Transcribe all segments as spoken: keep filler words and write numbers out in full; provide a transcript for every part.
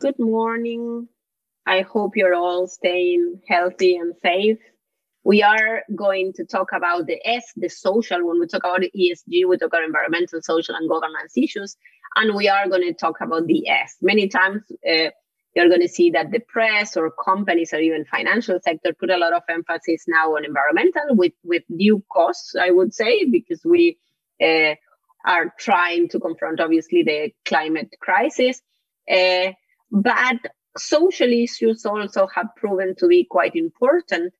Good morning. I hope you're all staying healthy and safe. We are going to talk about the S, the social. When we talk about the E S G, we talk about environmental, social, and governance issues. And we are going to talk about the S. Many times uh, you're going to see that the press or companies or even financial sector put a lot of emphasis now on environmental with, with due costs, I would say, because we uh, are trying to confront, obviously, the climate crisis. Uh, but social issues also have proven to be quite important.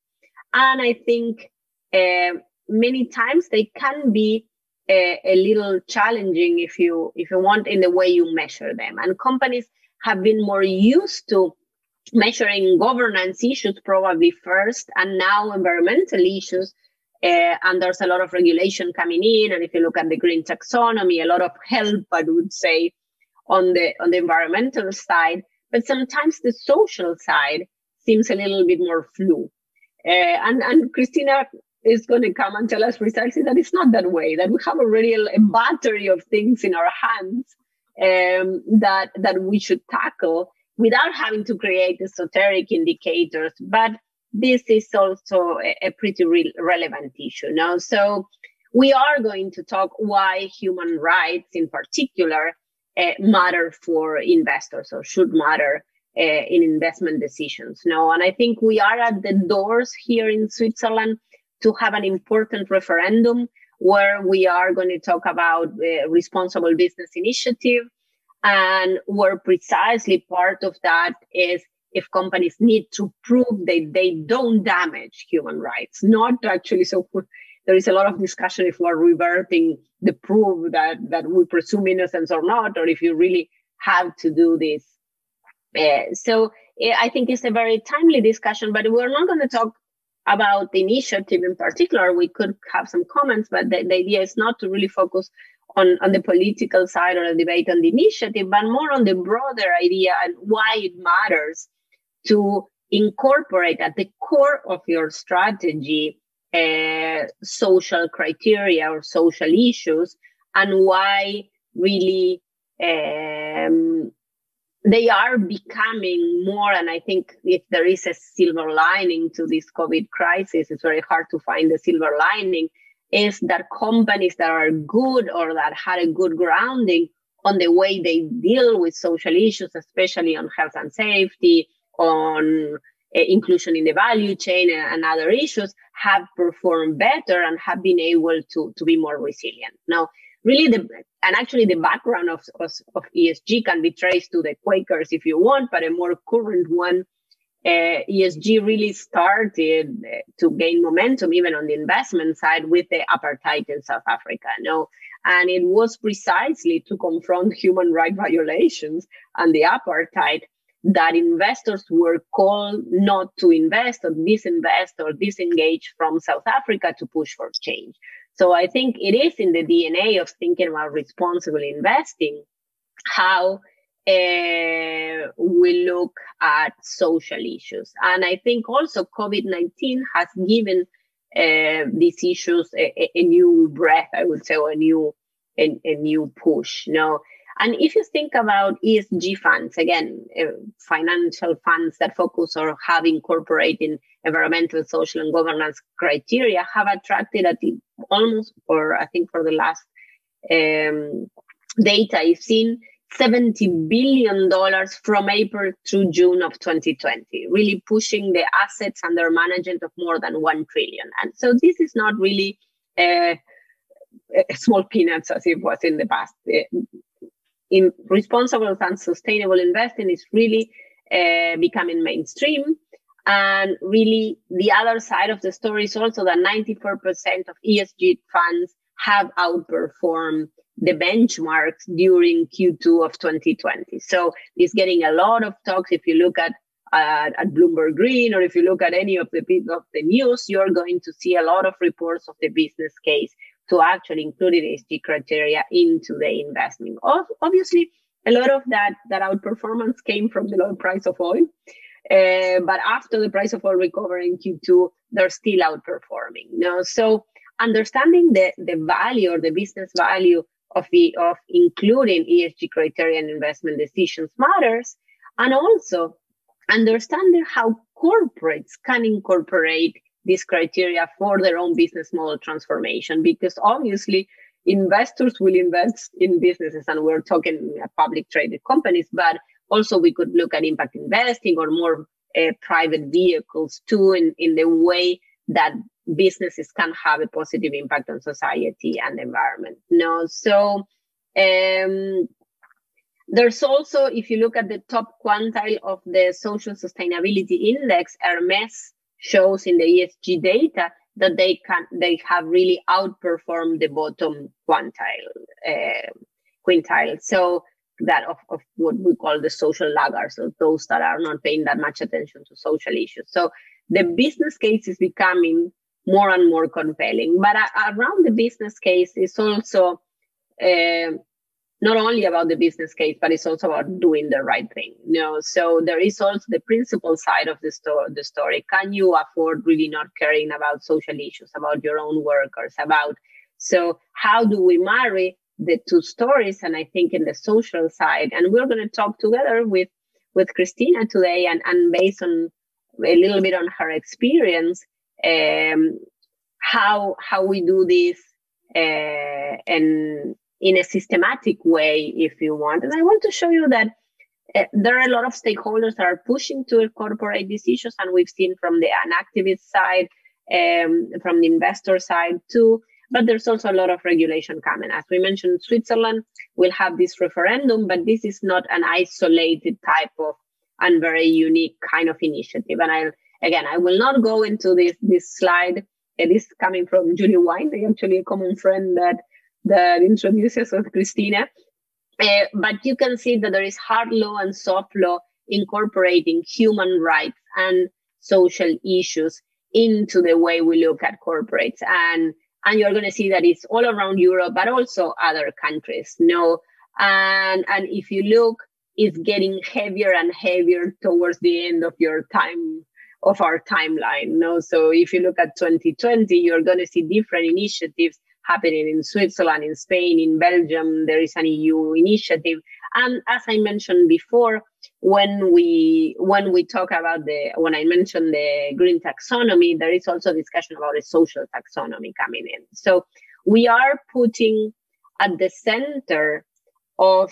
And I think uh, many times they can be a, a little challenging if you if you want in the way you measure them. And companies have been more used to measuring governance issues probably first, and now environmental issues. Uh, and there's a lot of regulation coming in. And if you look at the green taxonomy, a lot of help, I would say, on the on the environmental side. But sometimes the social side seems a little bit more fluid. Uh, and, and Christina is going to come and tell us precisely that it's not that way, that we have already a, a battery of things in our hands um, that, that we should tackle without having to create esoteric indicators. But this is also a, a pretty real, relevant issue. Now, so we are going to talk why human rights in particular uh, matter for investors or should matter Uh, in investment decisions. No, and I think we are at the doors here in Switzerland to have an important referendum where we are going to talk about the uh, responsible business initiative, and where precisely part of that is if companies need to prove that they don't damage human rights, not actually. So there is a lot of discussion if we're reverting the proof that, that we presume innocence or not, or if you really have to do this. Uh, so yeah, I think it's a very timely discussion, but we're not going to talk about the initiative in particular. We could have some comments, but the, the idea is not to really focus on, on the political side or a debate on the initiative, but more on the broader idea and why it matters to incorporate at the core of your strategy uh, social criteria or social issues, and why really um, they are becoming more. And I think if there is a silver lining to this COVID crisis, it's very hard to find the silver lining, is that companies that are good or that had a good grounding on the way they deal with social issues, especially on health and safety, on uh, inclusion in the value chain and, and other issues, have performed better and have been able to, to be more resilient. Now, really, the and actually the background of, of, of E S G can be traced to the Quakers if you want, but a more current one, uh, E S G really started to gain momentum even on the investment side with the apartheid in South Africa. No? And it was precisely to confront human rights violations and the apartheid that investors were called not to invest or disinvest or disengage from South Africa to push for change. So I think it is in the D N A of thinking about responsible investing, how uh, we look at social issues. And I think also COVID nineteen has given uh, these issues a, a new breath, I would say, or a new, a, a new push. You know? And if you think about E S G funds, again, uh, financial funds that focus or have incorporated environmental, social, and governance criteria, have attracted at the, almost, or I think for the last um, data I've seen, seventy billion dollars from April through June of twenty twenty, really pushing the assets under management of more than one trillion. And so this is not really uh, small peanuts as it was in the past. In responsible and sustainable investing is really uh, becoming mainstream. And really, the other side of the story is also that ninety-four percent of E S G funds have outperformed the benchmarks during Q two of twenty twenty. So it's getting a lot of talks. If you look at uh, at Bloomberg Green, or if you look at any of the of the news, you're going to see a lot of reports of the business case to actually include E S G criteria into the investment. Obviously, a lot of that, that outperformance came from the low price of oil. Uh, but after the price of oil recovery in Q two, they're still outperforming. You know? So understanding the, the value or the business value of, the, of including E S G criteria in investment decisions matters. and also understanding how corporates can incorporate these criteria for their own business model transformation, because obviously investors will invest in businesses, and we're talking public traded companies, but also we could look at impact investing or more uh, private vehicles too, in, in the way that businesses can have a positive impact on society and the environment. No, so um, there's also, if you look at the top quintile of the Social Sustainability Index, Hermes shows in the E S G data that they can they have really outperformed the bottom quintile, uh, quintile. So that of, of what we call the social laggards, so those that are not paying that much attention to social issues. So the business case is becoming more and more compelling. But uh, around the business case is also uh, not only about the business case, but it's also about doing the right thing. You know? So there is also the principal side of the, sto- the story. Can you afford really not caring about social issues, about your own workers, about... So how do we marry the two stories? And I think in the social side, and we're going to talk together with, with Christina today, and, and based on a little bit on her experience, um, how how we do this uh, and in a systematic way, if you want. And I want to show you that uh, there are a lot of stakeholders that are pushing to incorporate these issues, and we've seen from the an activist side, um, from the investor side too. But there's also a lot of regulation coming. As we mentioned, Switzerland will have this referendum, but this is not an isolated type of and very unique kind of initiative. And I, again, I will not go into this this slide. It is coming from Julie Wein, actually a common friend that, that introduces us Christina. Uh, but you can see that there is hard law and soft law incorporating human rights and social issues into the way we look at corporates. And And you're going to see that it's all around Europe, but also other countries. No, and and if you look, it's getting heavier and heavier towards the end of your time of our timeline. No, so if you look at twenty twenty, you're going to see different initiatives happening in Switzerland, in Spain, in Belgium. There is an E U initiative, and as I mentioned before, when we when we talk about the when I mentioned the green taxonomy, there is also discussion about a social taxonomy coming in. So we are putting at the center of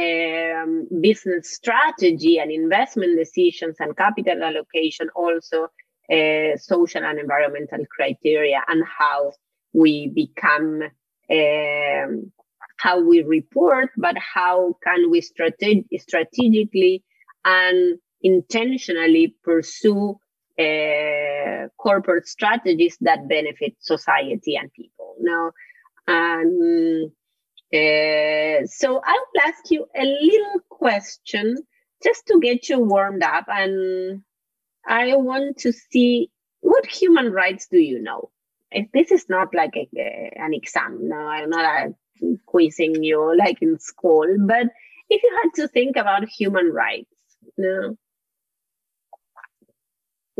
um, business strategy and investment decisions and capital allocation also uh, social and environmental criteria, and how we become, um, how we report, but how can we strateg- strategically and intentionally pursue uh, corporate strategies that benefit society and people. Now, um, uh, so I will ask you a little question just to get you warmed up, and I want to see, what human rights do you know? If this is not like a, a, an exam, no, I'm not a, quizzing you like in school, but if you had to think about human rights, no,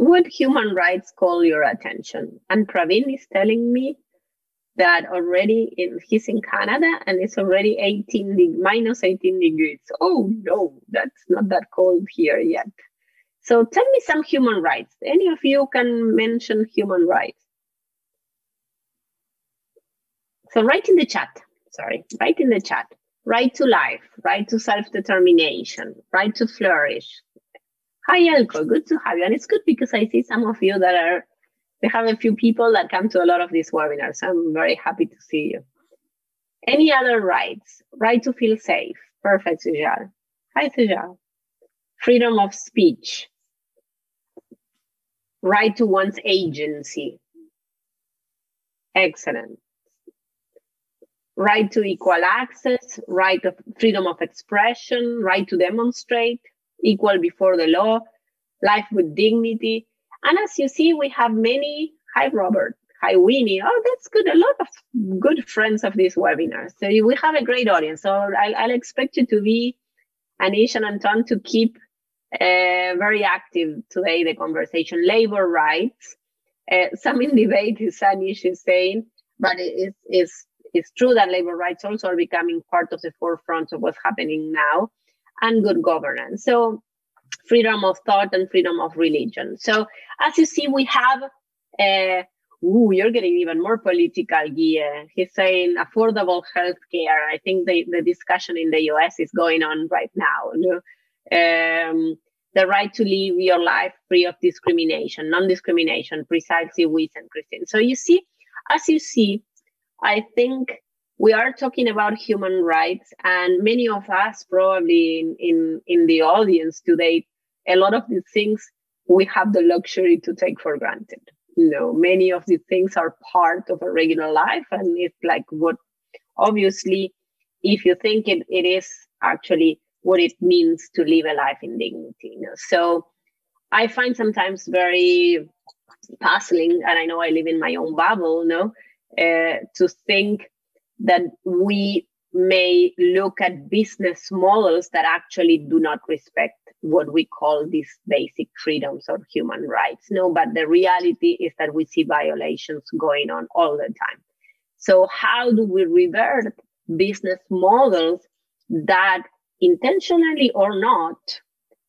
would human rights call your attention? And Praveen is telling me that already in, he's in Canada and it's already eighteen, minus eighteen degrees. Oh no, that's not that cold here yet. So tell me some human rights. Any of you can mention human rights? So write in the chat. Sorry, write in the chat. Right to life, right to self-determination, right to flourish. Hi, Elko, good to have you. And it's good because I see some of you that are, we have a few people that come to a lot of these webinars. So I'm very happy to see you. Any other rights? Right to feel safe. Perfect, Sujal. Hi, Sujal. Freedom of speech. Right to one's agency. Excellent. Right to equal access, right of freedom of expression, right to demonstrate, equal before the law, life with dignity. And as you see, we have many, hi Robert, hi Winnie. Oh, that's good. A lot of good friends of this webinar. So we have a great audience. So I'll, I'll expect you to be, Anish and Anton, to keep uh, very active today, the conversation. Labor rights, uh, some in debate, Anish is saying, but it is, it's true that labor rights also are becoming part of the forefront of what's happening now, and good governance. So freedom of thought and freedom of religion. So as you see, we have, uh, ooh, you're getting even more political, Guille. He's saying affordable healthcare. I think the, the discussion in the U S is going on right now. Um, the right to live your life free of discrimination, non-discrimination, precisely with and Christine. So you see, as you see, I think we are talking about human rights, and many of us probably in, in, in the audience today, a lot of these things we have the luxury to take for granted. You know, many of these things are part of a regular life, and it's like what, obviously, if you think it, it is actually what it means to live a life in dignity. You know? So I find sometimes very puzzling, and I know I live in my own bubble, you know, uh, to think that we may look at business models that actually do not respect what we call these basic freedoms or human rights. No, but the reality is that we see violations going on all the time. So how do we revert business models that intentionally or not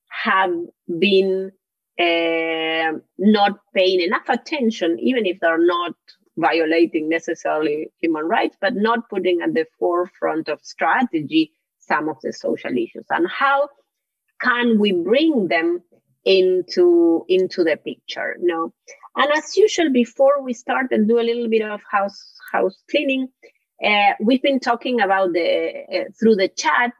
have been uh, not paying enough attention, even if they're not violating necessarily human rights, but not putting at the forefront of strategy some of the social issues, and how can we bring them into into the picture? No, and as usual, before we start and do a little bit of house house cleaning, uh, we've been talking about the uh, through the chat.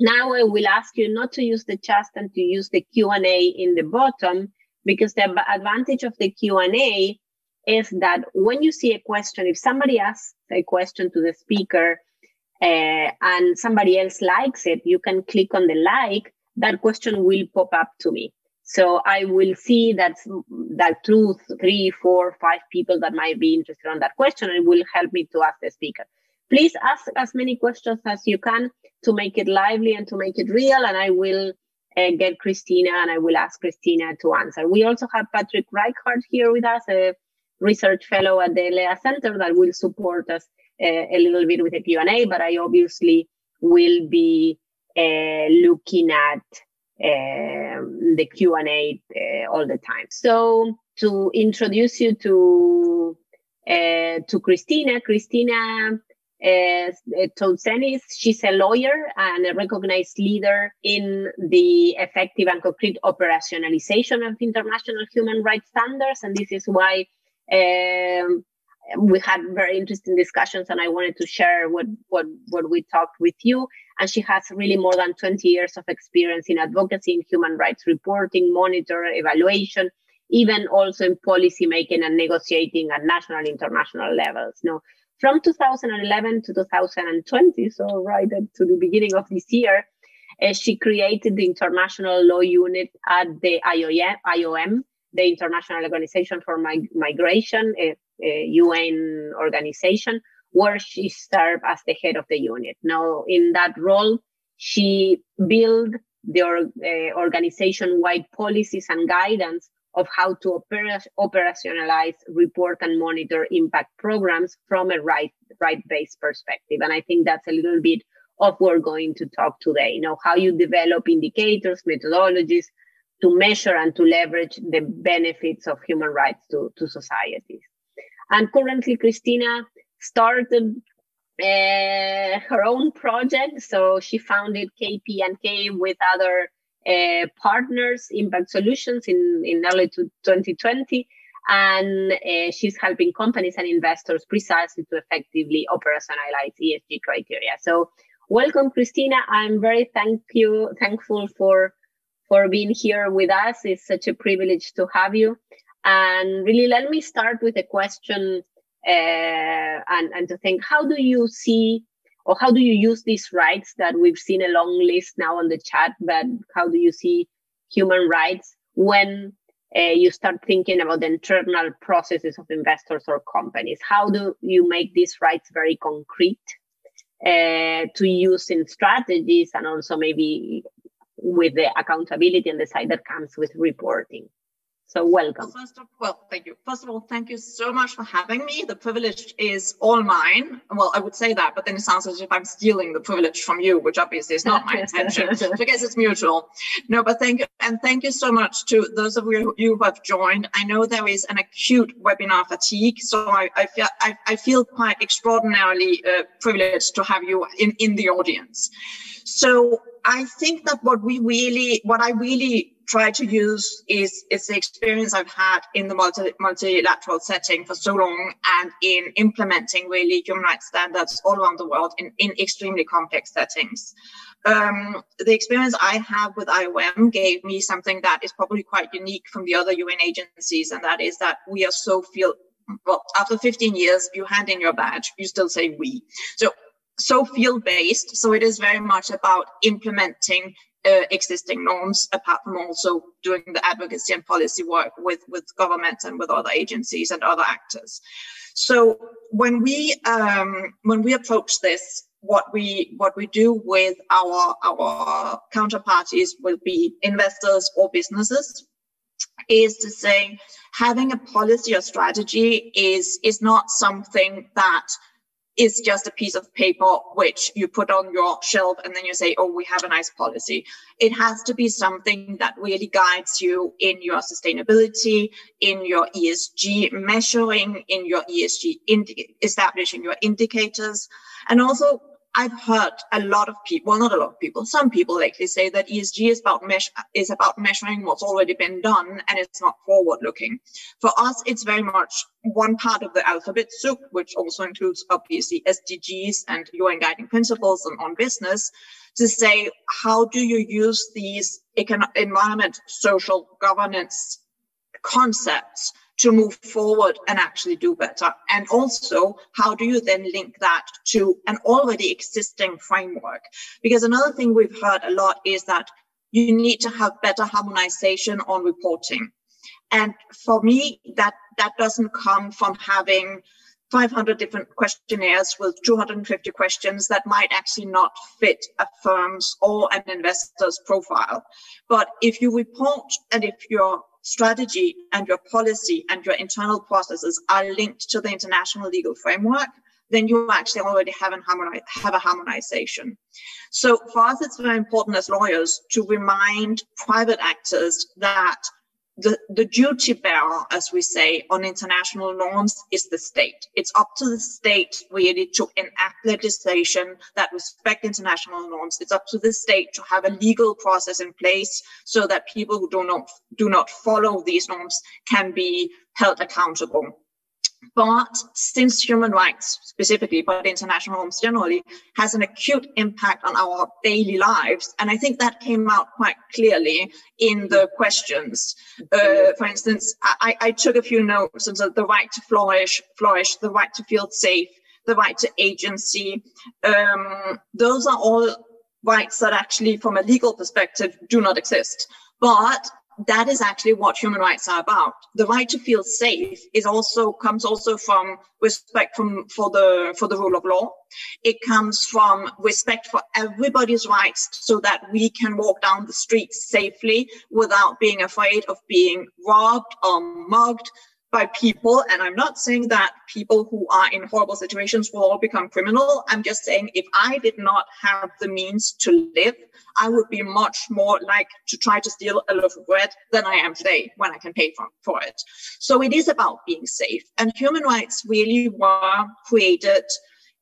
Now I will ask you not to use the chat and to use the Q and A in the bottom, because the advantage of the Q and A is that when you see a question, if somebody asks a question to the speaker uh, and somebody else likes it, you can click on the like, that question will pop up to me. So I will see that, that through three, four, five people that might be interested on that question, it will help me to ask the speaker. Please ask as many questions as you can to make it lively and to make it real, and I will Uh, get Christina and I will ask Christina to answer. We also have Patrick Reichardt here with us, a research fellow at the L E A Center that will support us uh, a little bit with the Q and A, but I obviously will be uh, looking at um, the Q and A uh, all the time. So to introduce you to uh, to Christina, Christina Uh, Touzenis, she's a lawyer and a recognized leader in the effective and concrete operationalization of international human rights standards. And this is why um, we had very interesting discussions, and I wanted to share what, what, what we talked with you. And she has really more than twenty years of experience in advocacy, in human rights reporting, monitor, evaluation, even also in policy making and negotiating at national and international levels. No. From two thousand eleven to two thousand twenty, so right up to the beginning of this year, uh, she created the International Law Unit at the I O M, the International Organization for Mig Migration, a, a U N organization, where she served as the head of the unit. Now, in that role, she built the or, uh, organization-wide policies and guidance of how to oper operationalize, report, and monitor impact programs from a right, right-based perspective. And I think that's a little bit of what we're going to talk today, you know, how you develop indicators, methodologies to measure and to leverage the benefits of human rights to, to societies. And currently, Christina started uh, her own project. So she founded K P and K with other Uh, partners, Impact Solutions, in, in early twenty twenty, and uh, she's helping companies and investors precisely to effectively operationalize E S G criteria. So welcome, Christina. I'm very thank you, thankful for, for being here with us. It's such a privilege to have you. And really, let me start with a question uh, and, and to think, how do you see or how do you use these rights that we've seen a long list now on the chat, but how do you see human rights when uh, you start thinking about the internal processes of investors or companies? How do you make these rights very concrete uh, to use in strategies, and also maybe with the accountability and the side that comes with reporting? So welcome. Well, first of, well, thank you. First of all, thank you so much for having me. The privilege is all mine. Well, I would say that, but then it sounds as if I'm stealing the privilege from you, which obviously is not my intention. I guess it's mutual. No, but thank you. And thank you so much to those of you who have joined. I know there is an acute webinar fatigue, so I, I, feel, I, I feel quite extraordinarily uh, privileged to have you in, in the audience. So I think that what we really, what I really try to use is, is the experience I've had in the multi, multilateral setting for so long and in implementing really human rights standards all around the world in, in extremely complex settings. Um, the experience I have with I O M gave me something that is probably quite unique from the other U N agencies, and that is that we are so feel, well, after fifteen years, you hand in your badge, you still say we. So, so field-based, so it is very much about implementing Uh, existing norms, apart from also doing the advocacy and policy work with, with governments and with other agencies and other actors. So when we um, when we approach this, what we what we do with our our counterparties will be investors or businesses, is to say having a policy or strategy is is not something that is just a piece of paper which you put on your shelf and then you say, oh, we have a nice policy. It has to be something that really guides you in your sustainability, in your E S G measuring, in your E S G, establishing your indicators. And also, I've heard a lot of people, well, not a lot of people, some people lately say that E S G is about measure, is about measuring what's already been done, and it's not forward-looking. For us, it's very much one part of the alphabet soup, which also includes obviously S D Gs and U N guiding principles and on business, to say, how do you use these economic, environment, social, governance concepts to move forward and actually do better? And also, how do you then link that to an already existing framework? Because another thing we've heard a lot is that you need to have better harmonization on reporting. And for me, that, that doesn't come from having five hundred different questionnaires with two hundred fifty questions that might actually not fit a firm's or an investor's profile. But if you report and if you're strategy and your policy and your internal processes are linked to the international legal framework, then you actually already have, an harmoni- have a harmonization. So for us, it's very important as lawyers to remind private actors that the, the duty bearer, as we say, on international norms is the state. It's up to the state really to enact legislation that respects international norms. It's up to the state to have a legal process in place so that people who do not, do not follow these norms can be held accountable. But since human rights specifically, but international norms generally, has an acute impact on our daily lives. And I think that came out quite clearly in the questions. Uh, for instance, I, I took a few notes on the right to flourish, flourish, the right to feel safe, the right to agency. Um, those are all rights that actually, from a legal perspective, do not exist. But that is actually what human rights are about. The right to feel safe is also comes also from respect from for the for the rule of law. It comes from respect for everybody's rights, so that we can walk down the street safely without being afraid of being robbed or mugged by people. And I'm not saying that people who are in horrible situations will all become criminal. I'm just saying if I did not have the means to live, I would be much more like to try to steal a loaf of bread than I am today when I can pay for, for it. So it is about being safe. And human rights really were created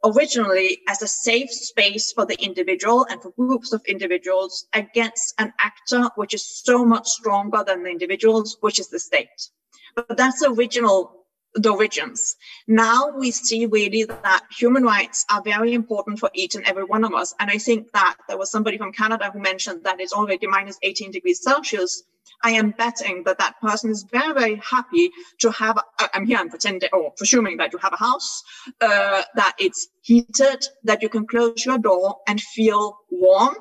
originally as a safe space for the individual and for groups of individuals against an actor which is so much stronger than the individuals, which is the state. But that's the original, the origins. Now we see really that human rights are very important for each and every one of us. And I think that there was somebody from Canada who mentioned that it's already minus eighteen degrees Celsius. I am betting that that person is very, very happy to have, uh, I'm here, I'm pretending or presuming that you have a house, uh, that it's heated, that you can close your door and feel warm,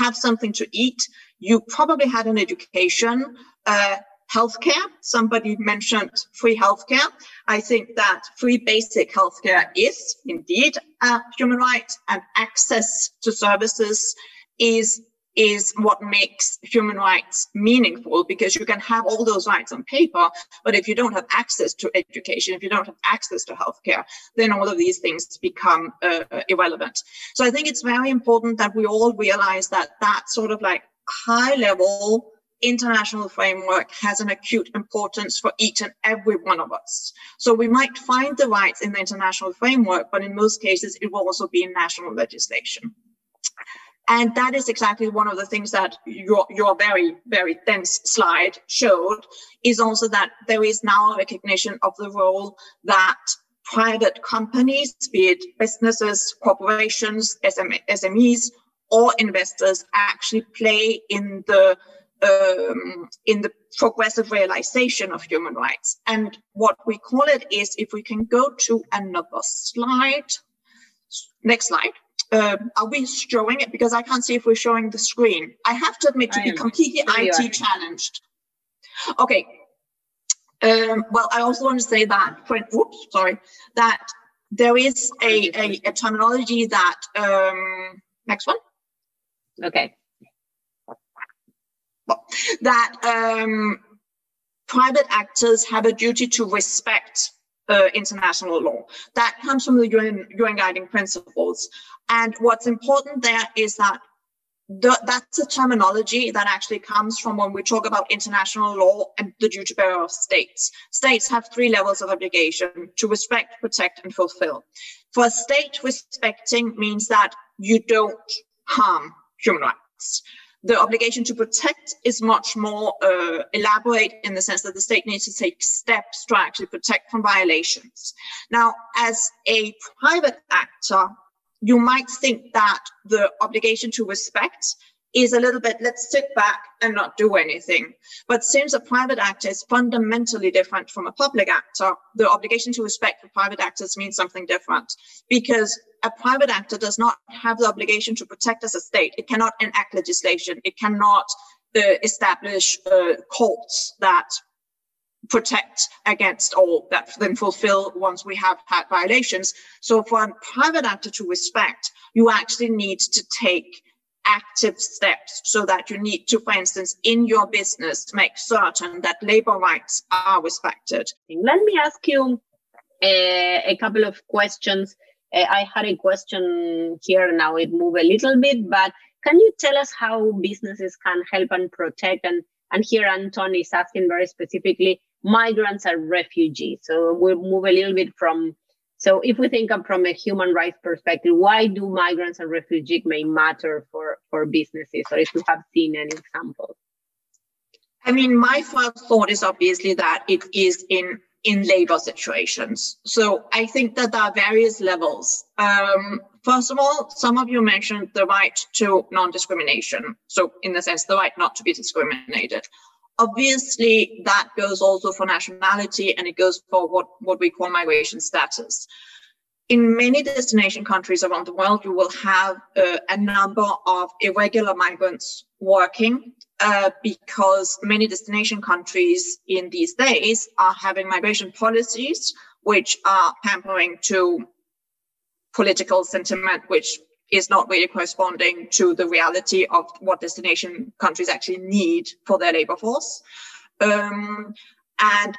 have something to eat. You probably had an education, uh, healthcare. Somebody mentioned free healthcare. I think that free basic healthcare is indeed a human right, and access to services is is what makes human rights meaningful, because you can have all those rights on paper, but if you don't have access to education, if you don't have access to healthcare, then all of these things become uh, irrelevant. So I think it's very important that we all realize that that sort of like high level international framework has an acute importance for each and every one of us. So we might find the rights in the international framework, but in most cases, it will also be in national legislation. And that is exactly one of the things that your, your very, very dense slide showed, is also that there is now a recognition of the role that private companies, be it businesses, corporations, S M Es, or investors actually play in the Um, in the progressive realization of human rights. And what we call it is, if we can go to another slide. Next slide. Uh, are we showing it? Because I can't see if we're showing the screen. I have to admit to I be completely I T challenged. Okay. Um, well, I also want to say that, whoops, sorry, that there is a, a, a terminology that, um, next one. Okay. That um, private actors have a duty to respect uh, international law. That comes from the U N, U N guiding principles. And what's important there is that the, that's a terminology that actually comes from when we talk about international law and the duty bearer of states. States have three levels of obligation: to respect, protect, and fulfill. For a state, respecting means that you don't harm human rights. The obligation to protect is much more uh, elaborate, in the sense that the state needs to take steps to actually protect from violations. Now, as a private actor, you might think that the obligation to respect is a little bit, let's sit back and not do anything. But since a private actor is fundamentally different from a public actor, the obligation to respect for private actors means something different, because a private actor does not have the obligation to protect as a state. It cannot enact legislation. It cannot uh, establish uh, courts that protect against all that then fulfill once we have had violations. So for a private actor to respect, you actually need to take active steps, so that you need to, for instance, in your business, make certain that labor rights are respected. Let me ask you a, a couple of questions. I had a question here, now it moved a little bit, but can you tell us how businesses can help and protect? And, and here Anton is asking very specifically, migrants and refugees. So we'll move a little bit from, so if we think of from a human rights perspective, why do migrants and refugees may matter for, for businesses? Or if you have seen an example. I mean, my first thought is obviously that it is in in labor situations. So I think that there are various levels. Um, first of all, some of you mentioned the right to non-discrimination. So in the sense, the right not to be discriminated. Obviously, that goes also for nationality, and it goes for what, what we call migration status. In many destination countries around the world, you will have uh, a number of irregular migrants working, Uh, because many destination countries in these days are having migration policies which are pandering to political sentiment, which is not really corresponding to the reality of what destination countries actually need for their labor force. Um, and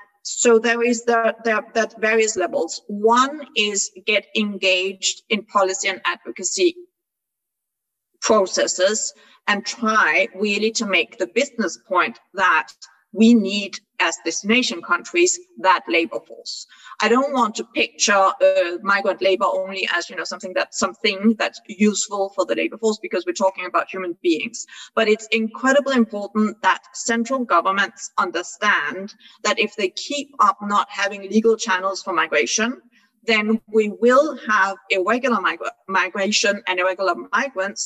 so there is the, the, the various levels. One is get engaged in policy and advocacy processes, and try really to make the business point that we need, as destination countries, that labor force. I don't want to picture uh, migrant labor only as, you know, something that's something that's useful for the labor force, because we're talking about human beings. But it's incredibly important that central governments understand that if they keep up not having legal channels for migration, then we will have irregular migra- migration and irregular migrants,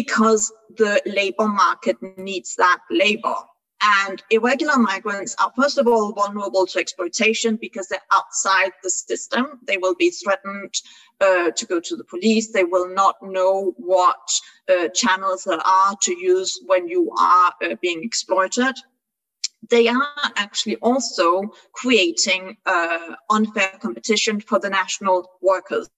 because the labor market needs that labor. And irregular migrants are, first of all, vulnerable to exploitation because they're outside the system. They will be threatened uh, to go to the police. They will not know what uh, channels there are to use when you are uh, being exploited. They are actually also creating uh, unfair competition for the national workers.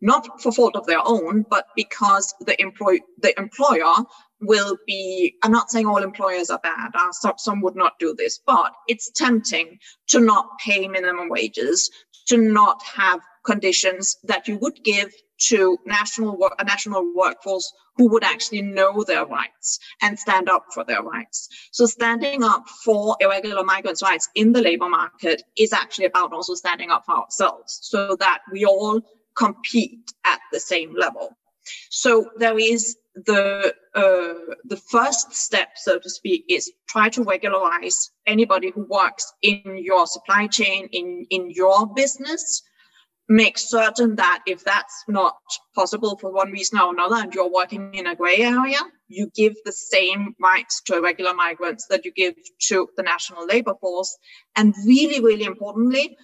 not for fault of their own, but because the employ the employer will be, I'm not saying all employers are bad, uh, some, some would not do this, but it's tempting to not pay minimum wages, to not have conditions that you would give to national work, a national workforce who would actually know their rights and stand up for their rights. So standing up for irregular migrants' rights in the labor market is actually about also standing up for ourselves so that we all compete at the same level. So there is the uh, the first step, so to speak, is try to regularize anybody who works in your supply chain, in, in your business. Make certain that if that's not possible for one reason or another and you're working in a gray area, you give the same rights to irregular migrants that you give to the national labor force. And really, really importantly,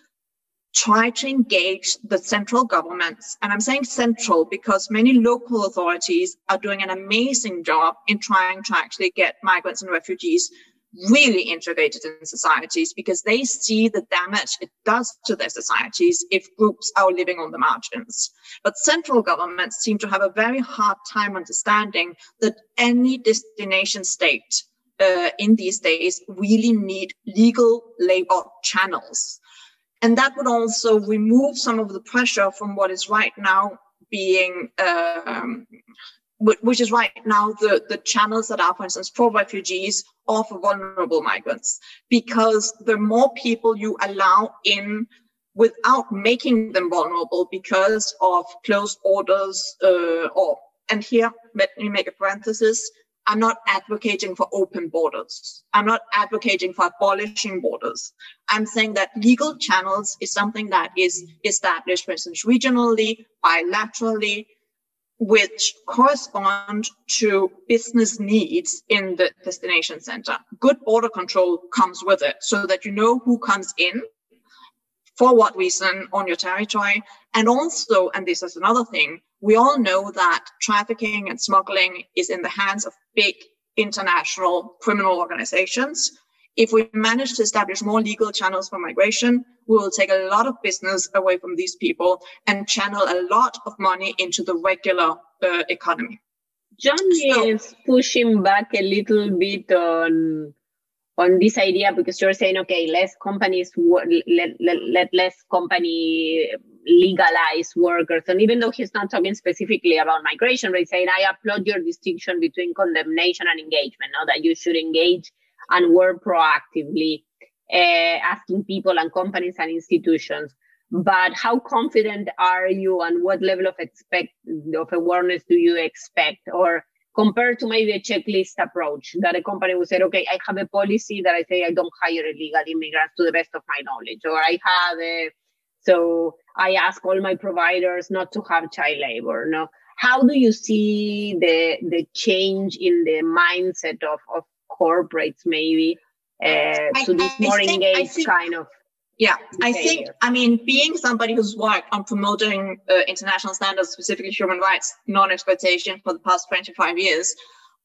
try to engage the central governments. And I'm saying central because many local authorities are doing an amazing job in trying to actually get migrants and refugees really integrated in societies, because they see the damage it does to their societies if groups are living on the margins. But central governments seem to have a very hard time understanding that any destination state uh, in these days really need legal labor channels. And that would also remove some of the pressure from what is right now being um, which is right now the, the channels that are, for instance, for refugees or for vulnerable migrants, because the more people you allow in without making them vulnerable because of closed orders, uh, or, and here, let me make a parenthesis, I'm not advocating for open borders. I'm not advocating for abolishing borders. I'm saying that legal channels is something that is established, for instance, regionally, bilaterally, which correspond to business needs in the destination center. Good border control comes with it so that you know who comes in, for what reason on your territory. And also, and this is another thing, we all know that trafficking and smuggling is in the hands of big international criminal organizations. If we manage to establish more legal channels for migration, we will take a lot of business away from these people and channel a lot of money into the regular uh, economy. Johnny so, is pushing back a little bit on on this idea, because you're saying, okay, less companies let, let, let less company legalize workers. And even though he's not talking specifically about migration, but he's saying, I applaud your distinction between condemnation and engagement. Now that you should engage and work proactively, uh, asking people and companies and institutions. But how confident are you, and what level of expect of awareness do you expect? Or compared to maybe a checklist approach that a company would say, okay, I have a policy that I say I don't hire illegal immigrants to the best of my knowledge, or I have a, so I ask all my providers not to have child labor. No, how do you see the the change in the mindset of of corporates, maybe uh, to this more engaged kind of? Yeah, I think, I mean, being somebody who's worked on promoting uh, international standards, specifically human rights, non-exploitation for the past twenty-five years,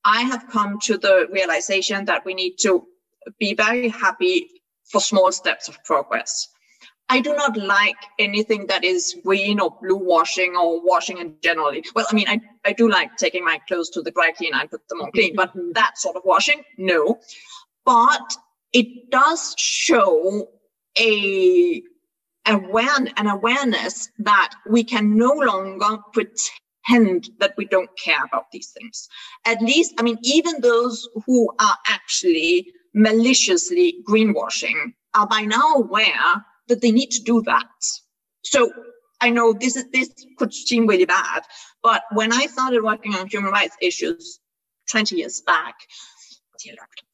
I have come to the realization that we need to be very happy for small steps of progress. I do not like anything that is green or blue washing or washing in generally. Well, I mean, I, I do like taking my clothes to the dry cleaner and put them on clean, but that sort of washing, no. But it does show a awareness, an awareness that we can no longer pretend that we don't care about these things. At least, I mean, even those who are actually maliciously greenwashing are by now aware that they need to do that. So I know this is this could seem really bad, but when I started working on human rights issues twenty years back,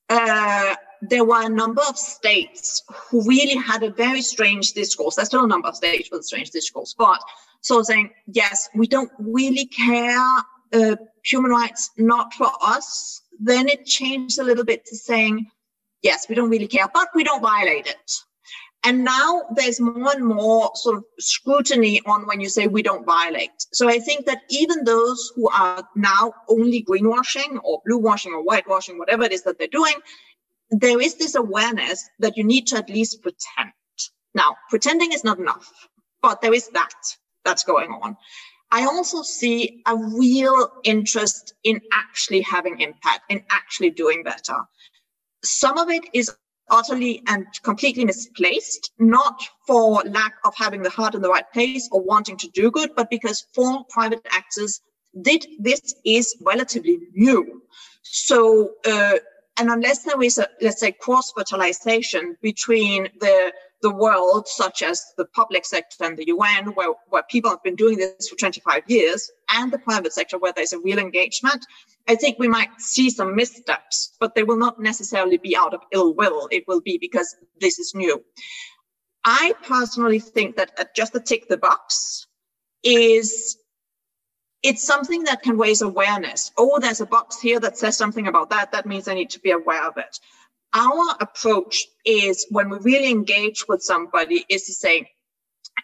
uh, there were a number of states who really had a very strange discourse. There's still a number of states with a strange discourse, but sort of saying, yes, we don't really care, uh, human rights, not for us. Then it changed a little bit to saying, yes, we don't really care, but we don't violate it. And now there's more and more sort of scrutiny on when you say we don't violate. So I think that even those who are now only greenwashing or bluewashing or whitewashing, whatever it is that they're doing, there is this awareness that you need to at least pretend. Now, pretending is not enough, but there is that that's going on. I also see a real interest in actually having impact, in actually doing better. Some of it is utterly and completely misplaced, not for lack of having the heart in the right place or wanting to do good, but because formal private actors did, this is relatively new. So, uh, and unless there is a, let's say, cross-fertilization between the the world, such as the public sector and the U N, where, where people have been doing this for twenty-five years, and the private sector, where there's a real engagement, I think we might see some missteps, but they will not necessarily be out of ill will. It will be because this is new. I personally think that just to tick the box is, it's something that can raise awareness. Oh, there's a box here that says something about that. That means I need to be aware of it. Our approach is, when we really engage with somebody, is to say,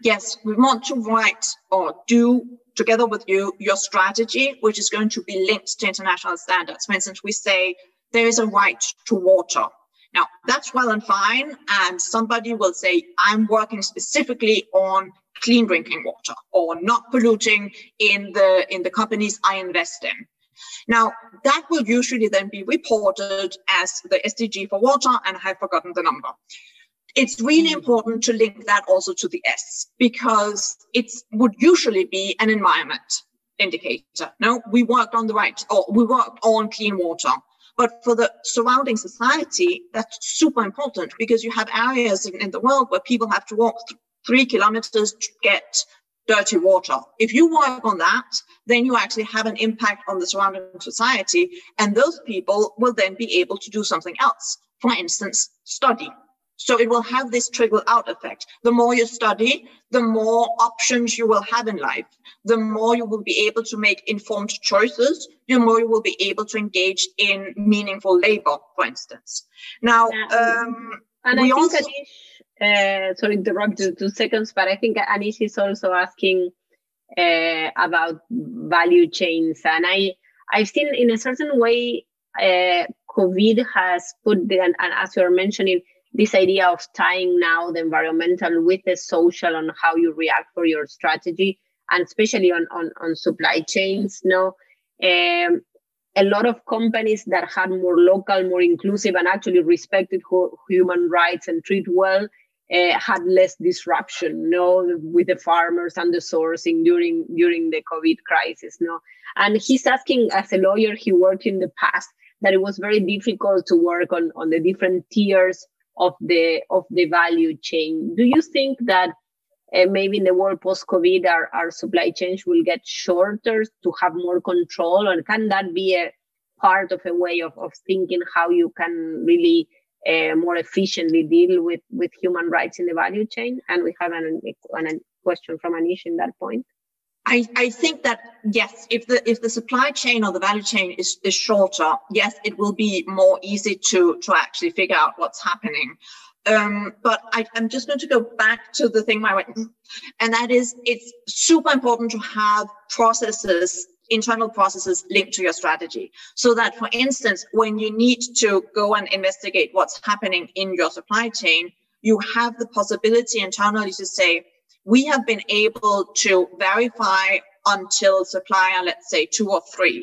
yes, we want to write or do together with you your strategy, which is going to be linked to international standards. For instance, we say there is a right to water. Now, that's well and fine. And somebody will say, I'm working specifically on clean drinking water or not polluting in the, in the companies I invest in. Now, that will usually then be reported as the S D G for water, and I have forgotten the number. It's really important to link that also to the S, because it would usually be an environment indicator. No, we worked on the right, or we worked on clean water. But for the surrounding society, that's super important, because you have areas in the world where people have to walk th- three kilometers to get dirty water. If you work on that, then you actually have an impact on the surrounding society, and those people will then be able to do something else. For instance, study. So it will have this trickle-out effect. The more you study, the more options you will have in life, the more you will be able to make informed choices, the more you will be able to engage in meaningful labor, for instance. Now, um, and we also... Uh, sorry, interrupt you two seconds, but I think Anish is also asking uh, about value chains. And I, I've seen in a certain way, uh, COVID has put, the, and, and as you're mentioning, this idea of tying now the environmental with the social on how you react for your strategy, and especially on, on, on supply chains. No, um, a lot of companies that had more local, more inclusive, and actually respected ho- human rights and treat well, Uh, had less disruption, no, with the farmers and the sourcing during during the COVID crisis, no. And he's asking, as a lawyer, he worked in the past, that it was very difficult to work on, on the different tiers of the of the value chain. Do you think that uh, maybe in the world post-COVID, our, our supply chains will get shorter to have more control? And can that be a part of a way of, of thinking how you can really Uh, more efficiently deal with, with human rights in the value chain? And we have an, an, a question from Anish in that point. I, I think that, yes, if the if the supply chain or the value chain is, is shorter, yes, it will be more easy to, to actually figure out what's happening. Um, but I, I'm just going to go back to the thing I went, and that is, it's super important to have processes, internal processes linked to your strategy. So that, for instance, when you need to go and investigate what's happening in your supply chain, you have the possibility internally to say, we have been able to verify until supplier, let's say two or three,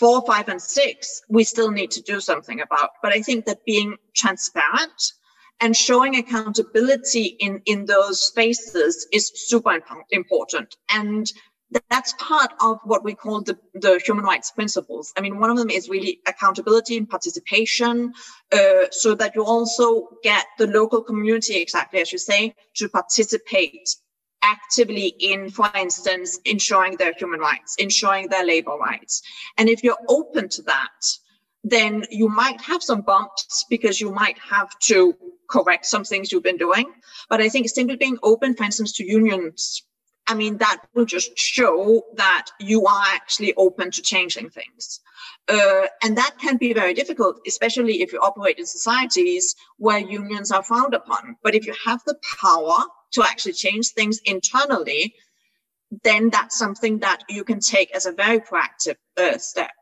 four, five, and six, we still need to do something about. But I think that being transparent and showing accountability in, in those spaces is super important. And that's part of what we call the, the human rights principles. I mean, one of them is really accountability and participation, uh, so that you also get the local community, exactly as you say, to participate actively in, for instance, ensuring their human rights, ensuring their labor rights. And if you're open to that, then you might have some bumps, because you might have to correct some things you've been doing. But I think simply being open, for instance, to unions, I mean, that will just show that you are actually open to changing things. Uh, and that can be very difficult, especially if you operate in societies where unions are frowned upon. But if you have the power to actually change things internally, then that's something that you can take as a very proactive uh, step.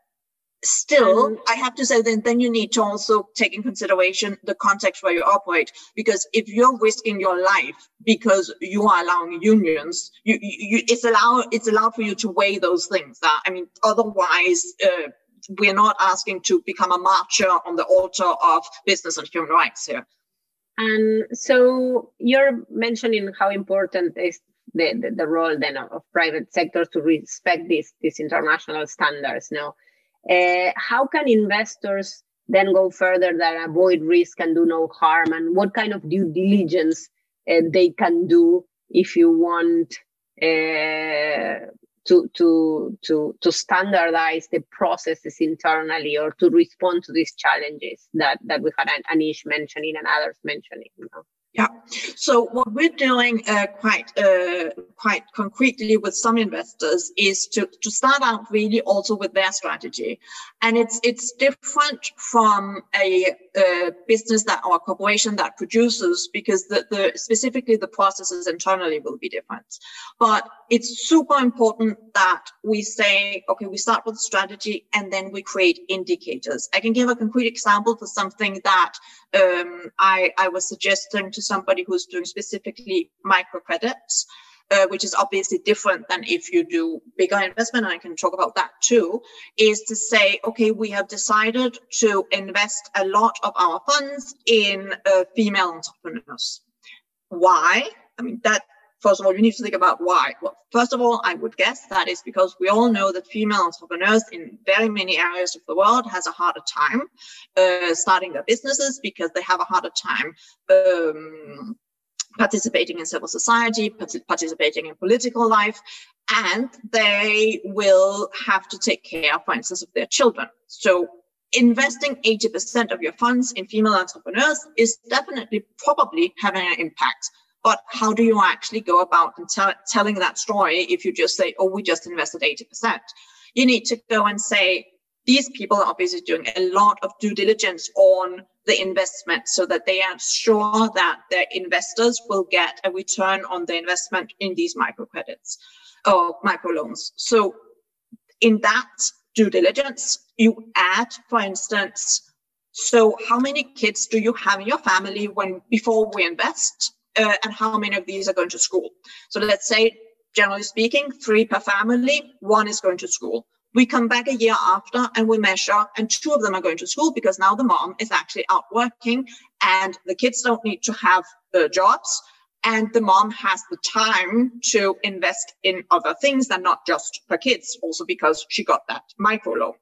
Still, um, I have to say then, then you need to also take in consideration the context where you operate, because if you're risking your life because you are allowing unions, you, you, it's allowed it's allowed for you to weigh those things. That, I mean, otherwise, uh, we're not asking to become a martyr on the altar of business and human rights here. And so you're mentioning how important is the, the, the role then of, of private sectors to respect these, these international standards now. Uh, how can investors then go further than avoid risk and do no harm? And what kind of due diligence uh, they can do if you want uh, to, to, to, to standardize the processes internally or to respond to these challenges that, that we had Anish mentioning and others mentioning? You know? Yeah. So what we're doing uh, quite uh, quite concretely with some investors is to, to start out really also with their strategy. And it's it's different from a, a business that or a corporation that produces, because the, the specifically the processes internally will be different. But it's super important that we say, okay, we start with strategy and then we create indicators. I can give a concrete example for something that um, I, I was suggesting to somebody who's doing specifically microcredits, uh, which is obviously different than if you do bigger investment, and I can talk about that too, is to say, okay, we have decided to invest a lot of our funds in uh, female entrepreneurs. Why? I mean, that, first of all, you need to think about why. Well, first of all, I would guess that is because we all know that female entrepreneurs in very many areas of the world has a harder time uh, starting their businesses, because they have a harder time um, participating in civil society, participating in political life, and they will have to take care, for instance, of their children. So investing eighty percent of your funds in female entrepreneurs is definitely probably having an impact. But how do you actually go about and tell, telling that story if you just say, oh, we just invested eighty percent? You need to go and say, these people are obviously doing a lot of due diligence on the investment so that they are sure that their investors will get a return on the investment in these microcredits or microloans. So in that due diligence, you add, for instance, so how many kids do you have in your family when before we invest? Uh, and how many of these are going to school? So let's say, generally speaking, three per family, one is going to school. We come back a year after and we measure, and two of them are going to school because now the mom is actually out working and the kids don't need to have uh, jobs, and the mom has the time to invest in other things than not just her kids, also because she got that microloan.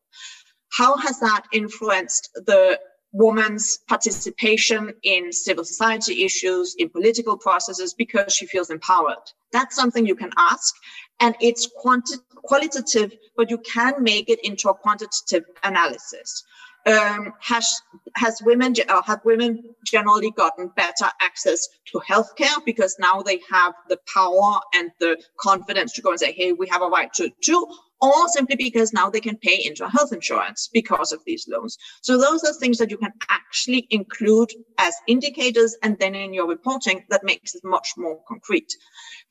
How has that influenced the woman's participation in civil society issues, in political processes, because she feels empowered? That's something you can ask, and it's quanti- qualitative, but you can make it into a quantitative analysis. Um, has has women or have women generally gotten better access to healthcare because now they have the power and the confidence to go and say, hey, we have a right to it too, or simply because now they can pay into health insurance because of these loans? So those are things that you can actually include as indicators, and then in your reporting that makes it much more concrete.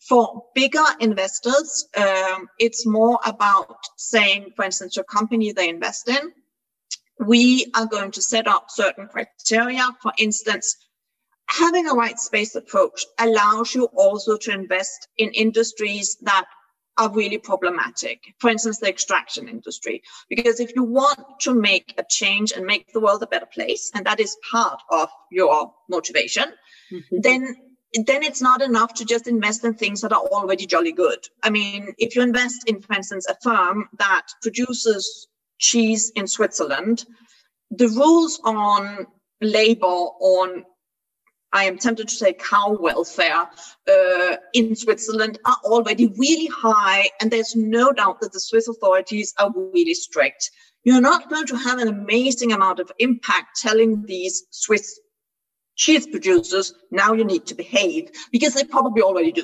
For bigger investors, um, it's more about saying, for instance, your company they invest in, we are going to set up certain criteria. For instance, having a rights-based approach allows you also to invest in industries that are really problematic. For instance, the extraction industry. Because if you want to make a change and make the world a better place, and that is part of your motivation, mm-hmm. then then it's not enough to just invest in things that are already jolly good. I mean, if you invest in, for instance, a firm that produces cheese in Switzerland, the rules on labor, on, I am tempted to say, cow welfare uh, in Switzerland are already really high, and there's no doubt that the Swiss authorities are really strict. You're not going to have an amazing amount of impact telling these Swiss cheese producers, now you need to behave, because they probably already do.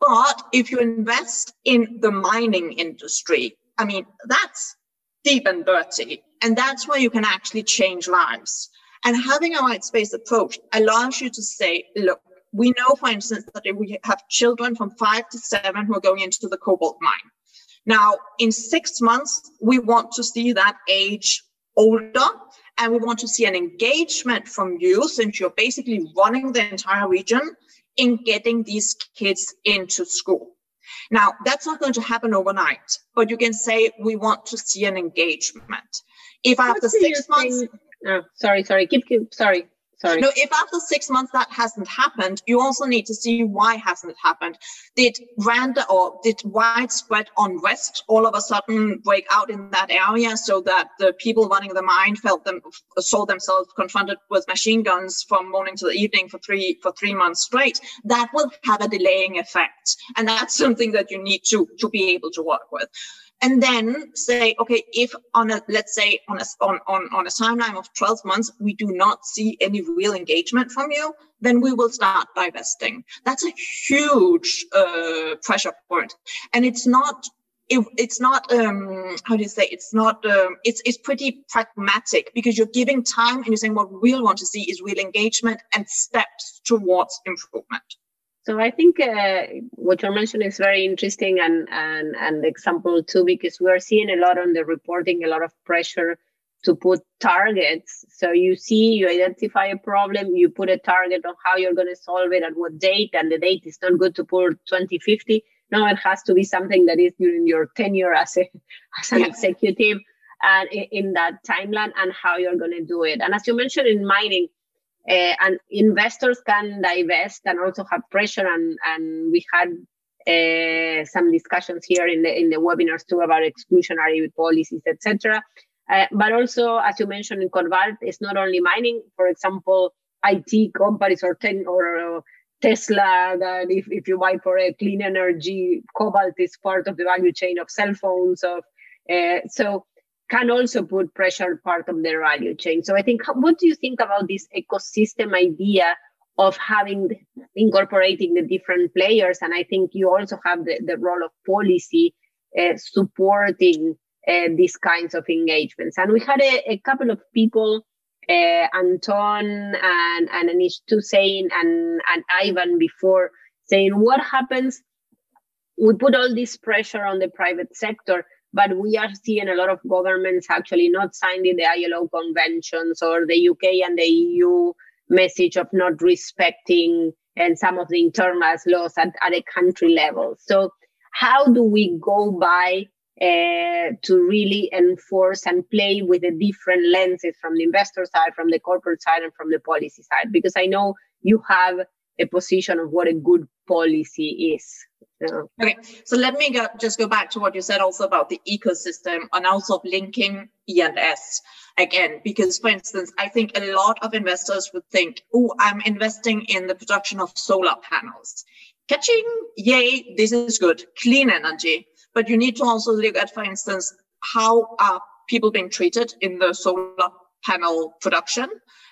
But if you invest in the mining industry, I mean, that's deep and dirty, and that's where you can actually change lives. And having a rights-based approach allows you to say, look, we know, for instance, that if we have children from five to seven who are going into the cobalt mine, Now, in six months, we want to see that age older, and we want to see an engagement from you, since you're basically running the entire region, in getting these kids into school. Now, that's not going to happen overnight, but you can say we want to see an engagement. If after six months... Oh, sorry, sorry, keep, keep, sorry, sorry. No, if after six months that hasn't happened, you also need to see why hasn't it happened. Did random or did widespread unrest all of a sudden break out in that area so that the people running the mine felt them, saw themselves confronted with machine guns from morning to the evening for three for three months straight? That will have a delaying effect, and that's something that you need to to be able to work with. And then say, okay, if on a, let's say on a, on, on, on a timeline of twelve months, we do not see any real engagement from you, then we will start divesting. That's a huge uh, pressure point. And it's not, it, it's not, um, how do you say, it's not, um, it's, it's pretty pragmatic, because you're giving time and you're saying what we want to see is real engagement and steps towards improvement. So I think uh, what you're mentioning is very interesting and, and, and example too, because we are seeing a lot on the reporting, a lot of pressure to put targets. So you see, you identify a problem, you put a target on how you're going to solve it and what date, and the date is not good to put twenty fifty. No, it has to be something that is during your tenure as, a, as an yeah. executive and in that timeline and how you're going to do it. And as you mentioned in mining, Uh, and investors can divest and also have pressure. And, and we had uh, some discussions here in the in the webinars too about exclusionary policies, et cetera. Uh, but also, as you mentioned in Convalt, it's not only mining. For example, I T companies or ten, or uh, Tesla. That if if you buy for a clean energy, cobalt is part of the value chain of cell phones. Of uh, so. Can also put pressure part of their value chain. So I think, what do you think about this ecosystem idea of having, incorporating the different players? And I think you also have the, the role of policy uh, supporting uh, these kinds of engagements. And we had a, a couple of people, uh, Anton and, and Anish too, saying, and, and Ivan before, saying what happens, we put all this pressure on the private sector, but we are seeing a lot of governments actually not signing the I L O conventions or the U K and the E U message of not respecting and some of the internal laws at, at a country level. So how do we go by uh, to really enforce and play with the different lenses from the investor side, from the corporate side, and from the policy side? Because I know you have a position of what a good policy is. So. Okay, so let me go, just go back to what you said also about the ecosystem and also linking E and S again, because for instance, I think a lot of investors would think, oh, I'm investing in the production of solar panels. Catching, yay, this is good, clean energy. But you need to also look at, for instance, how are people being treated in the solar panel production?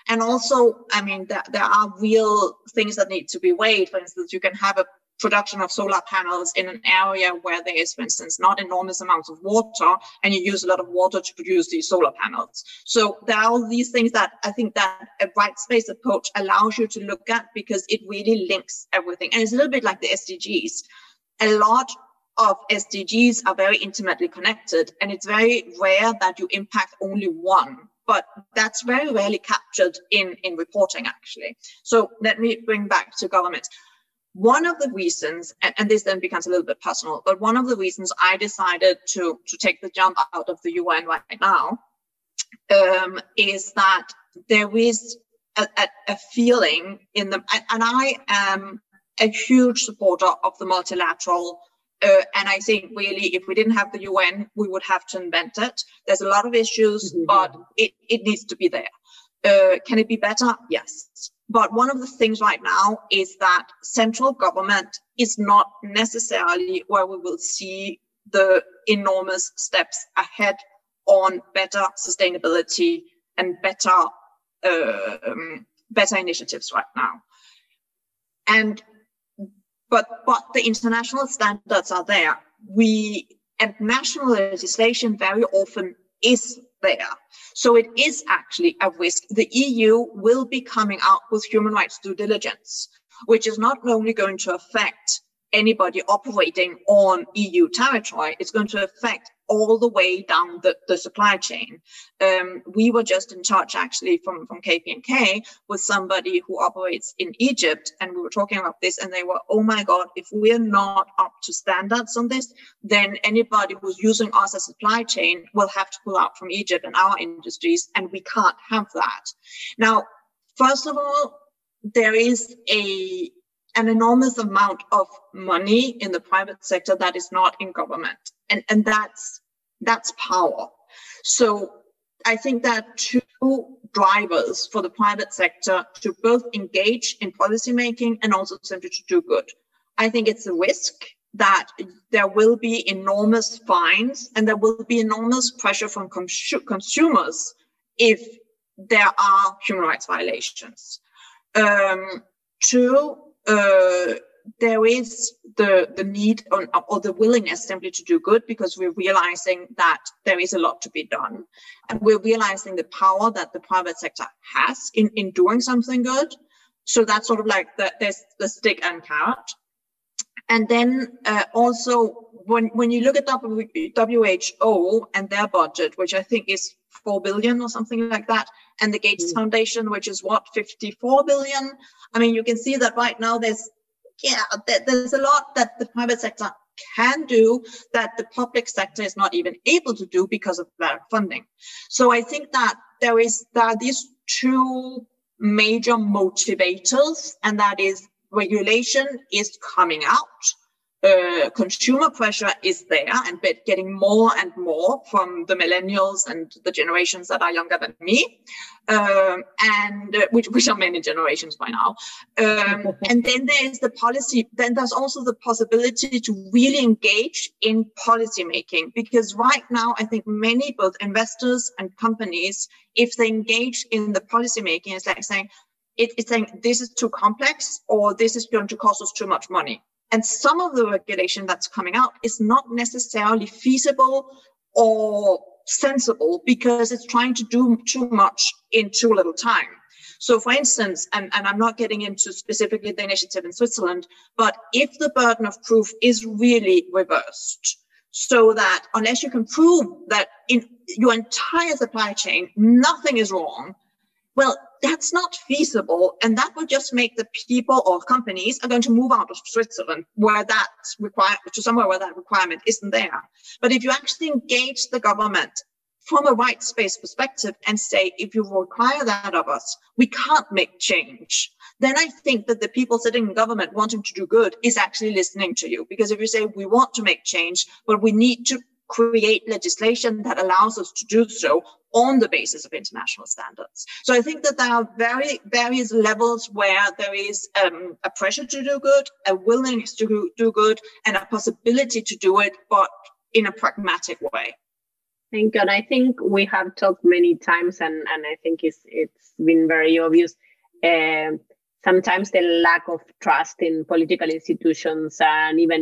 And also, I mean, there, there are real things that need to be weighed. For instance, you can have a production of solar panels in an area where there is, for instance, not enormous amounts of water, and you use a lot of water to produce these solar panels. So there are all these things that I think that a right space approach allows you to look at, because it really links everything. And it's a little bit like the S D Gs. A lot of S D Gs are very intimately connected, and it's very rare that you impact only one. But that's very rarely captured in, in reporting, actually. So let me bring back to government. One of the reasons, and, and this then becomes a little bit personal, but one of the reasons I decided to, to take the jump out of the U N right now um, is that there is a, a, a feeling in the, and, and I am a huge supporter of the multilateral. Uh, and I think really, if we didn't have the U N, we would have to invent it. There's a lot of issues, mm-hmm. but it, it needs to be there. Uh, can it be better? Yes. But one of the things right now is that central government is not necessarily where we will see the enormous steps ahead on better sustainability and better, uh, um, better initiatives right now. And But, but the international standards are there. We, and national legislation very often is there. So it is actually a risk. The E U will be coming out with human rights due diligence, which is not only going to affect anybody operating on E U territory. It's going to affect all the way down the, the supply chain. Um, we were just in touch, actually, from, from K P and K with somebody who operates in Egypt, and we were talking about this, and they were, oh my God, if we're not up to standards on this, then anybody who's using us as a supply chain will have to pull out from Egypt and our industries, and we can't have that. Now, first of all, there is a an enormous amount of money in the private sector that is not in government. And, and that's, that's power. So I think there are two drivers for the private sector to both engage in policymaking and also simply to do good. I think it's a risk that there will be enormous fines and there will be enormous pressure from consu- consumers if there are human rights violations. Um, two, Uh, there is the, the need on, or the willingness simply to do good, because we're realizing that there is a lot to be done. And we're realizing the power that the private sector has in, in doing something good. So that's sort of like the, there's the stick and carrot. And then uh, also, when, when you look at W H O and their budget, which I think is four billion or something like that, and the Gates mm. Foundation, which is what, fifty-four billion. I mean, you can see that right now there's, yeah, there, there's a lot that the private sector can do that the public sector is not even able to do because of their funding. So I think that there is, there are these two major motivators, and that is regulation is coming out. Uh, consumer pressure is there, and getting more and more from the millennials and the generations that are younger than me, um, and uh, which, which are many generations by now. Um, and then there is the policy. Then there's also the possibility to really engage in policy making, because right now I think many, both investors and companies, if they engage in the policy making, it's like saying, it, it's saying this is too complex, or this is going to cost us too much money. And some of the regulation that's coming out is not necessarily feasible or sensible because it's trying to do too much in too little time. So, for instance, and, and I'm not getting into specifically the initiative in Switzerland, but if the burden of proof is really reversed, so that unless you can prove that in your entire supply chain, nothing is wrong, well, that's not feasible, and that would just make the people or companies are going to move out of Switzerland where that require to somewhere where that requirement isn't there. But if you actually engage the government from a rights-based perspective and say, if you require that of us, we can't make change, then I think that the people sitting in government wanting to do good is actually listening to you. Because if you say, we want to make change, but we need to create legislation that allows us to do so on the basis of international standards. So I think that there are very various levels where there is um, a pressure to do good, a willingness to do good, and a possibility to do it, but in a pragmatic way. Thank you. And I think we have talked many times, and, and I think it's it's been very obvious, uh, sometimes the lack of trust in political institutions and even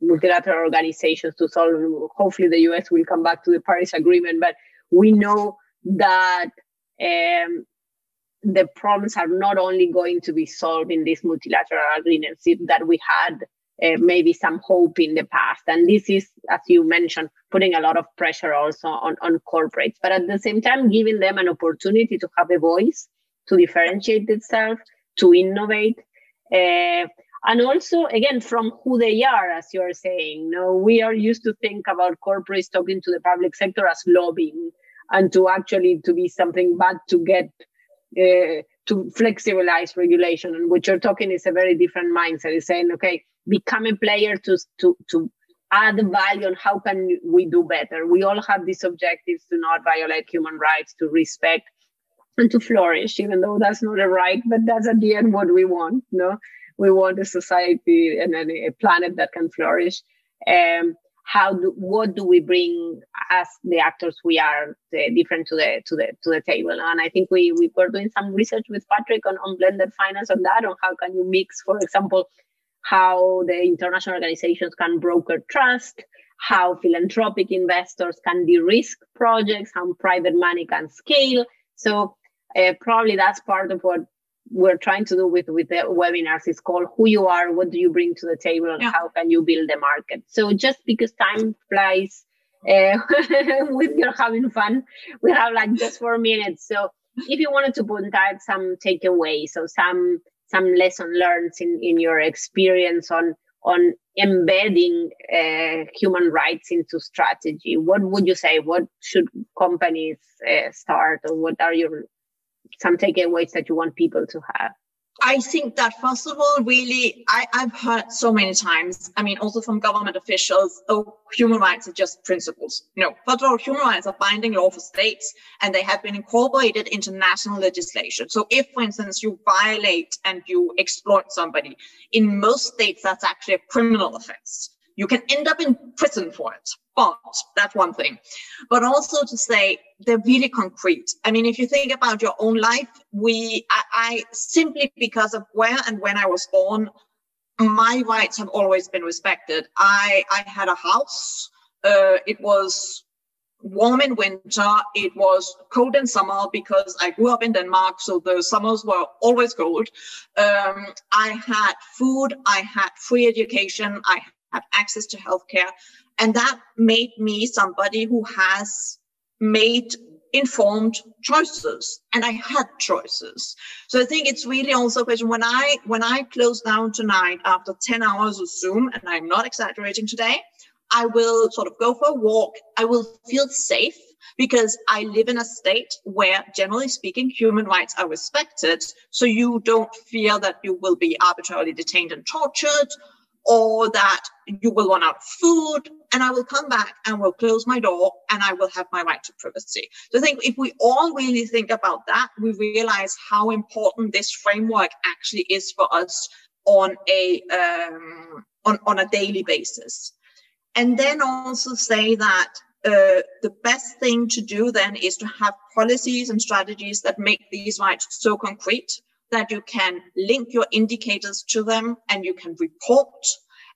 multilateral organizations to solve. Hopefully the U S will come back to the Paris Agreement, but we know that um, the problems are not only going to be solved in these multilateral agreements that we had uh, maybe some hope in the past. And this is, as you mentioned, putting a lot of pressure also on, on corporates, but at the same time, giving them an opportunity to have a voice, to differentiate itself, to innovate. Uh, and also, again, from who they are, as you're saying, no, we are used to think about corporates talking to the public sector as lobbying, and to actually to be something bad to get, uh, to flexibilize regulation. And what you're talking is a very different mindset. It's saying, okay, become a player to, to, to add value on how can we do better. We all have these objectives to not violate human rights, to respect, and to flourish, even though that's not a right, but that's at the end what we want. No, we want a society and a planet that can flourish. Um, how do what do we bring as the actors we are the, different to the to the to the table? And I think we we were doing some research with Patrick on, on blended finance on that, on how can you mix, for example, how the international organizations can broker trust, how philanthropic investors can de-risk projects, how private money can scale. So Uh, probably that's part of what we're trying to do with, with the webinars is called who you are, what do you bring to the table, and yeah. how can you build the market. So just because time flies uh, with you're having fun, we have like just four minutes. So if you wanted to point out some takeaways, so some some lesson learned in, in your experience on on embedding uh, human rights into strategy, what would you say? What should companies uh, start, or what are your some takeaways that you want people to have? I think that first of all, really, I, I've heard so many times, I mean, also from government officials, oh, human rights are just principles. No, first of all, human rights are binding law for states, and they have been incorporated into national legislation. So if, for instance, you violate and you exploit somebody, in most states, that's actually a criminal offense. You can end up in prison for it, but that's one thing. But also to say they're really concrete. I mean, if you think about your own life, we, I, I simply because of where and when I was born, my rights have always been respected. I, I had a house. Uh, it was warm in winter. It was cold in summer because I grew up in Denmark, so the summers were always cold. Um, I had food. I had free education. I have access to healthcare. And that made me somebody who has made informed choices. And I had choices. So I think it's really also a question. When I, when I close down tonight after ten hours of Zoom, and I'm not exaggerating today, I will sort of go for a walk. I will feel safe because I live in a state where, generally speaking, human rights are respected. So you don't fear that you will be arbitrarily detained and tortured, or that you will run out of food, and I will come back and will close my door and I will have my right to privacy. So I think if we all really think about that, we realize how important this framework actually is for us on a, um, on, on a daily basis. And then also say that uh, the best thing to do then is to have policies and strategies that make these rights so concrete that you can link your indicators to them, and you can report,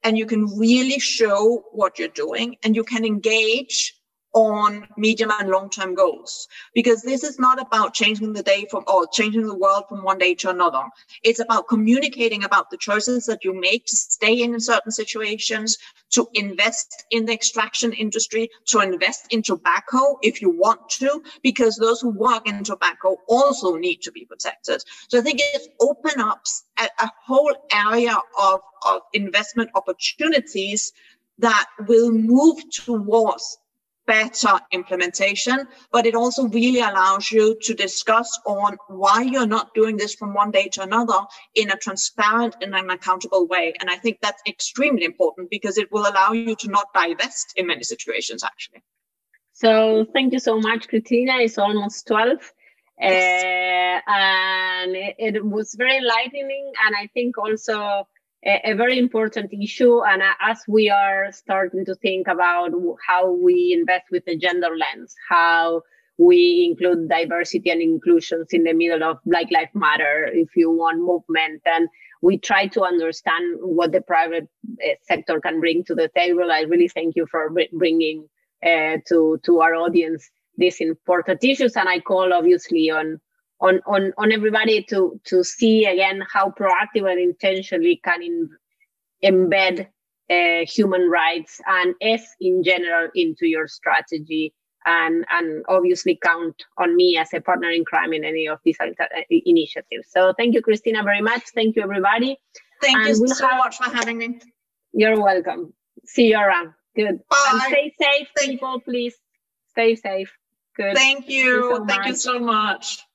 and you can really show what you're doing, and you can engage on medium and long-term goals. Because this is not about changing the day from, or changing the world from one day to another. It's about communicating about the choices that you make to stay in certain situations, to invest in the extraction industry, to invest in tobacco if you want to, because those who work in tobacco also need to be protected. So I think it opens up a, a whole area of, of investment opportunities that will move towards better implementation, but it also really allows you to discuss on why you're not doing this from one day to another in a transparent and an accountable way. And I think that's extremely important because it will allow you to not divest in many situations, actually. So thank you so much, Christina. It's almost twelve. Yes. Uh, and it, it was very enlightening. And I think also a very important issue, and as we are starting to think about how we invest with the gender lens, how we include diversity and inclusions in the middle of Black Lives Matter, if you want, movement, and we try to understand what the private sector can bring to the table. I really thank you for bringing uh, to to our audience these important issues, and I call obviously on On, on, on everybody to, to see, again, how proactive and intentionally can in, embed uh, human rights and S in general into your strategy. And, and obviously count on me as a partner in crime in any of these initiatives. So thank you, Christina, very much. Thank you, everybody. Thank and you we'll so have, much for having me. You're welcome. See you around. Good. Bye. And stay safe, thank people, please. Stay safe. Good. Thank you. Thank you so much.